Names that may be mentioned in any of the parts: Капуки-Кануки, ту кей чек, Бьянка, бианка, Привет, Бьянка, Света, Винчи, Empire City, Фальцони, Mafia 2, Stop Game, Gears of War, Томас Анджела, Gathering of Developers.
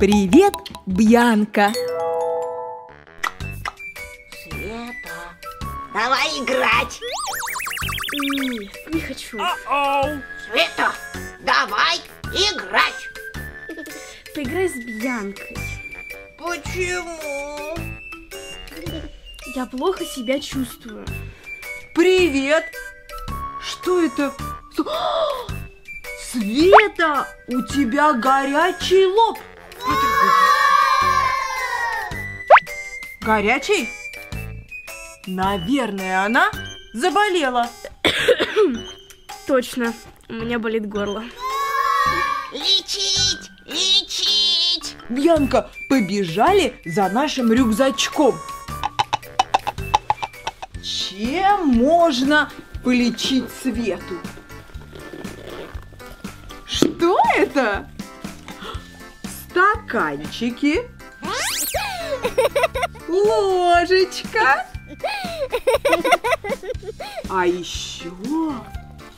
Привет, Бьянка! Света, давай играть! Не хочу. Света, давай играть! Поиграй с Бьянкой. Почему? Я плохо себя чувствую. Привет! Что это? Света, у тебя горячий лоб. Горячий? Наверное, она заболела. Точно, у меня болит горло. Лечить, лечить! Бьянка, побежали за нашим рюкзачком. Чем можно полечить Свету? Что это? Стаканчики, ложечка, а еще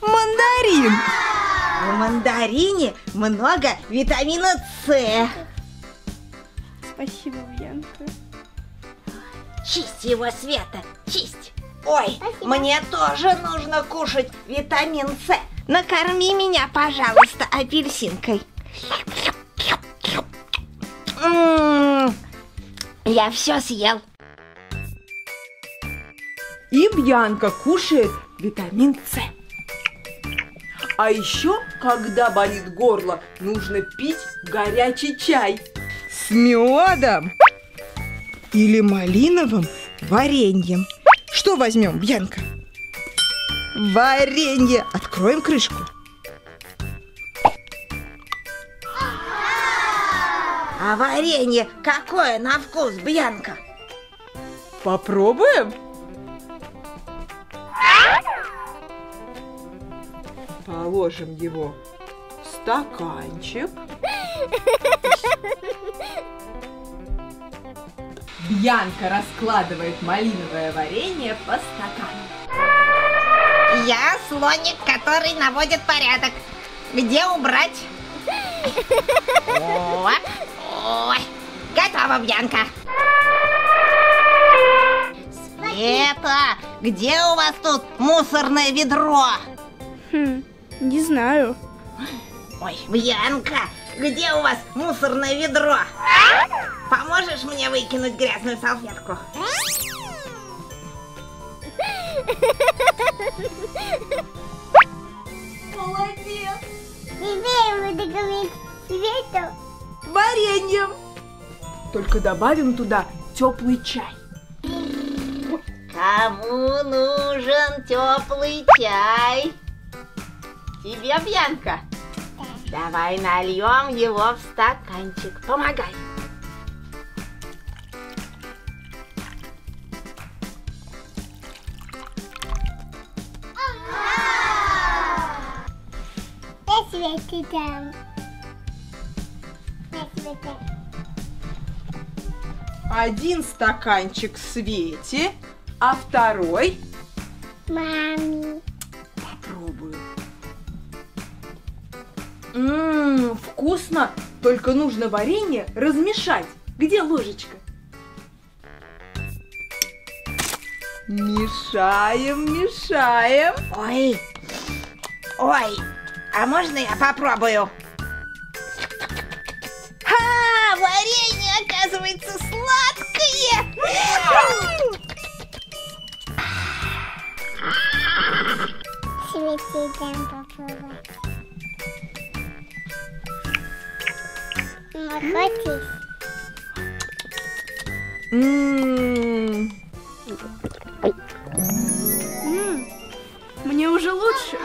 мандарин. В мандарине много витамина С. Спасибо, Бьянка. Чисть его, Света, чисть. Ой, спасибо. Мне тоже нужно кушать витамин С. Накорми меня, пожалуйста, апельсинкой. Я все съел. И Бьянка кушает витамин С. А еще, когда болит горло, нужно пить горячий чай с медом или малиновым вареньем. Что возьмем, Бьянка? Варенье. Откроем крышку. А варенье какое на вкус, Бьянка? Попробуем? Положим его в стаканчик. Бьянка раскладывает малиновое варенье по стакану. Я слоник, который наводит порядок. Где убрать? Ой, готова, Бьянка. Света, где у вас тут мусорное ведро? Не знаю. Ой, Бьянка, где у вас мусорное ведро? Поможешь мне выкинуть грязную салфетку? Молодец! Теперь мы докормим Свету вареньем. Только добавим туда теплый чай. Кому нужен теплый чай? Тебе, Бьянка? Да. Давай нальем его в стаканчик. Помогай. Один стаканчик Свете, а второй маме. Попробую. Вкусно, только нужно варенье размешать. Где ложечка? Мешаем, мешаем. Ой, ой. А можно я попробую? Ха! Варенье, оказывается, сладкое! Светлячком попробуй. Ну, хочешь? Мне уже лучше.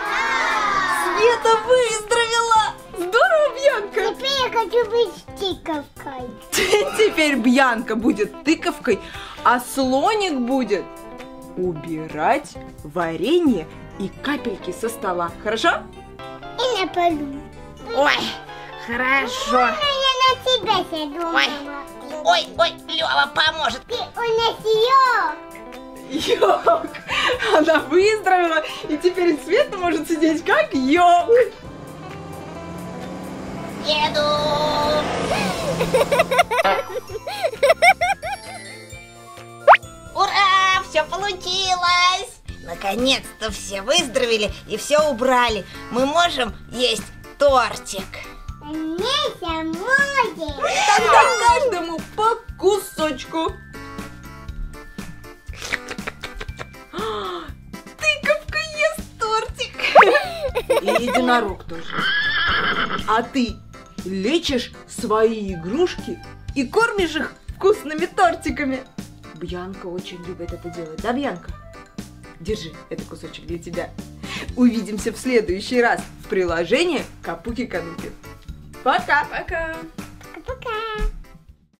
Света выздоровела! Здорово, Бьянка! Теперь я хочу быть тыковкой. Теперь Бьянка будет тыковкой, а слоник будет убирать варенье и капельки со стола. Хорошо? И на полу. Ой, хорошо. Я на тебя сяду. Ой, Лёва поможет. Ты у нас Йок! Она выздоровела, и теперь Света может сидеть как Йок! Еду! Наконец-то все выздоровели и все убрали. Мы можем есть тортик. Вместе можем. Тогда каждому по кусочку. Тыковка ест тортик. И единорог тоже. А ты лечишь свои игрушки и кормишь их вкусными тортиками. Бьянка очень любит это делать. Да, Бьянка? Держи, это кусочек для тебя. Увидимся в следующий раз в приложении Капуки-Кануки. Пока-пока!